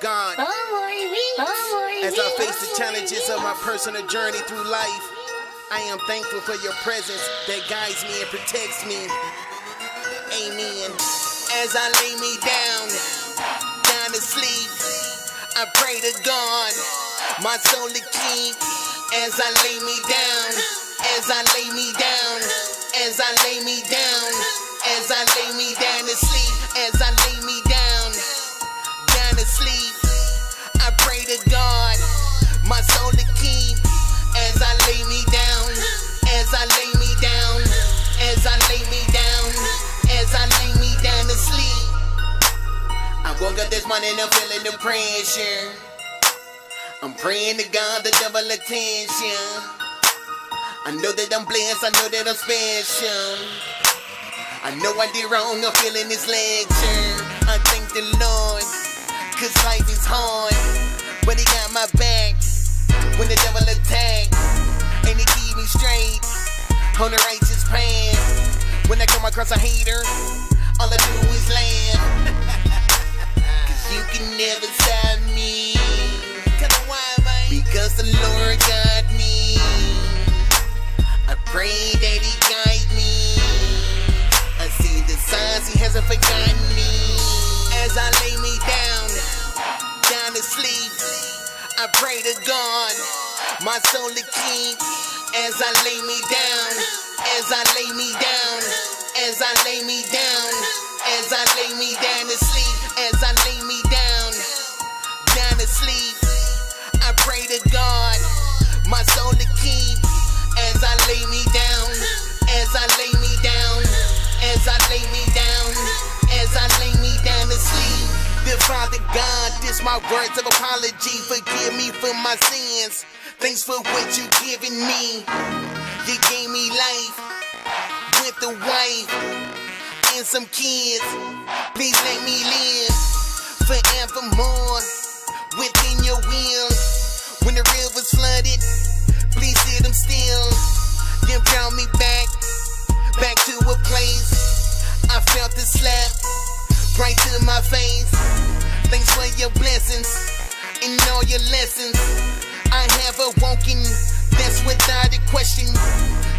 gone. As I face the challenges of my personal journey through life, I am thankful for your presence that guides me and protects me. Amen. As I lay me down to sleep, I pray to God, my soul to keep. As I lay me down, as I lay me down, as I lay me down, as I lay me down to sleep, as I lay me down to sleep, I pray to God, my soul to keep. As I lay me down, as I lay me down, as I lay me down, as I lay me down to sleep, I woke up this morning and I'm feeling the pressure. I'm praying to God the double attention. I know that I'm blessed, I know that I'm special. I know I did wrong, I'm feeling this lecture. I thank the Lord, cause life is hard, but He got my back when the devil attack, and He keep me straight on the righteous path. When I come across a hater, all I do is laugh. Cause you can never stop me, because the Lord got me. I pray that He guide me. I see the signs, He hasn't forgotten me. As I lay me down to sleep, I pray to God, my soul to keep. As I lay me down, as I lay me down, as I lay me down, as I lay me down to sleep, as I lay me down to sleep, I pray to God, my soul to keep. As I lay me down, as I lay me down, as I lay me down, as I lay me down to sleep. Dear Father God, this my words of apology. Forgive me for my sins. Thanks for what you given me. You gave me life with a wife and some kids. Please let me live forevermore within your will. When the river's flooded, please sit them still. You brought me back to a place I felt the slap right to my face. Thanks for your blessings and all your lessons. I have awoken, that's without a question.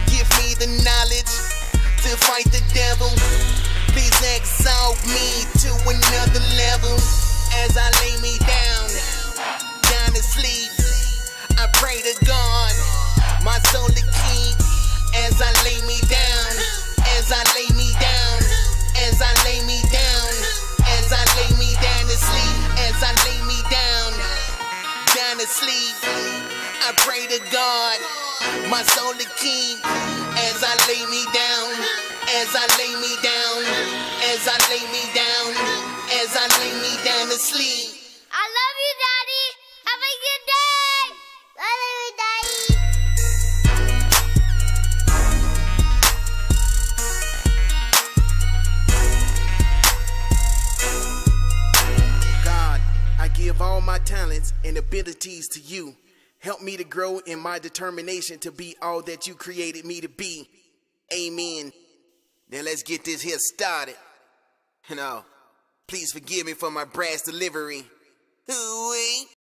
Give me the knowledge to fight the devil. Please exalt me to another level. As I lay me down to sleep, I pray to God, my soul to keep. As I lay me down, as I lay me down, as I lay me down, as I lay me down to sleep, as I lay me down to sleep, I pray to God, my soul to keep. As I lay me down, as I lay me down, as I lay me down, as I lay me down to sleep. I love you, Daddy. Have a good day. I love you, Daddy. Give all my talents and abilities to you. Help me to grow in my determination to be all that you created me to be. Amen. Now let's get this here started. Please forgive me for my brass delivery. Hooey.